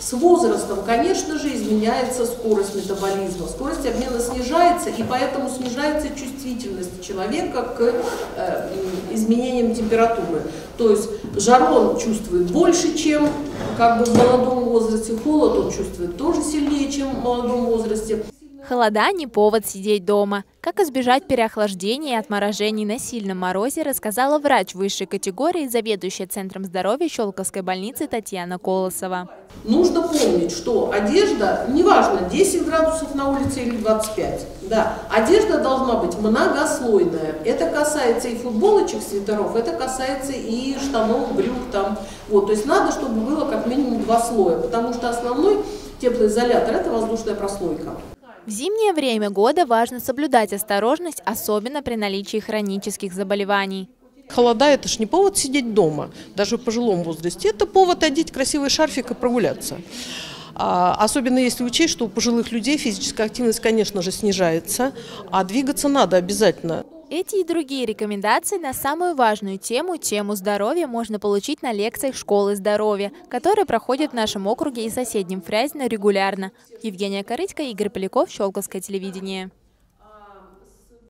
С возрастом, конечно же, изменяется скорость метаболизма, скорость обмена снижается, и поэтому снижается чувствительность человека к изменениям температуры. То есть жару он чувствует больше, чем в молодом возрасте, холод он чувствует тоже сильнее, чем в молодом возрасте. Холода – не повод сидеть дома. Как избежать переохлаждения и отморожений на сильном морозе, рассказала врач высшей категории, заведующая Центром здоровья Щелковской больницы Татьяна Колосова. Нужно помнить, что одежда, неважно, 10 градусов на улице или 25, да, одежда должна быть многослойная. Это касается и футболочек, свитеров, это касается и штанов, брюк. Там. Вот, то есть надо, чтобы было как минимум 2 слоя, потому что основной теплоизолятор – это воздушная прослойка. В зимнее время года важно соблюдать осторожность, особенно при наличии хронических заболеваний. Холода – это ж не повод сидеть дома, даже в пожилом возрасте. Это повод одеть красивый шарфик и прогуляться. Особенно если учесть, что у пожилых людей физическая активность, конечно же, снижается, а двигаться надо обязательно. Эти и другие рекомендации на самую важную тему – тему здоровья можно получить на лекциях школы здоровья, которые проходят в нашем округе и соседнем Фрязино регулярно. Евгения Корытько, Игорь Поляков, Щелковское телевидение.